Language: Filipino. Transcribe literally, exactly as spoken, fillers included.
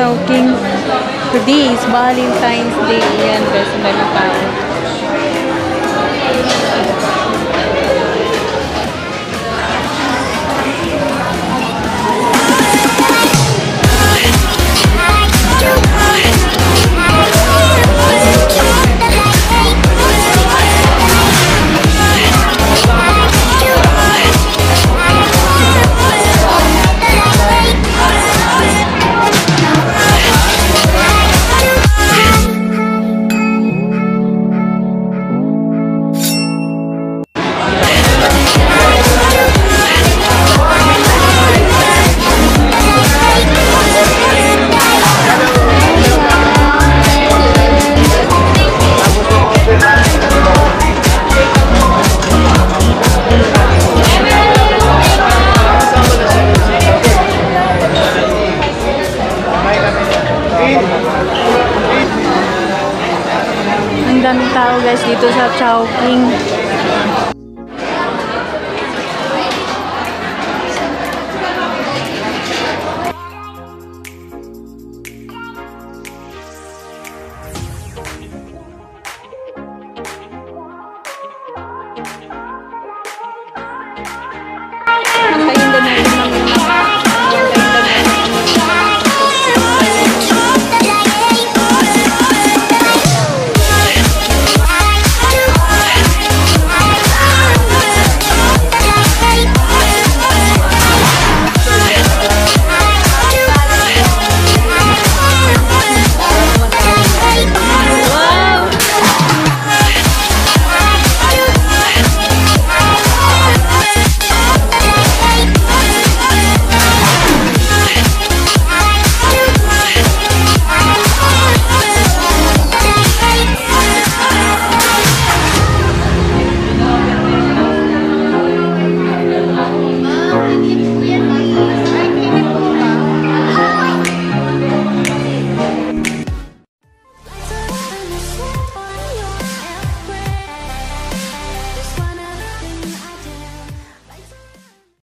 Chowking. Today is Valentine's Day. Ayan, best na ng tao. Ang daming tao guys dito sa Chowking.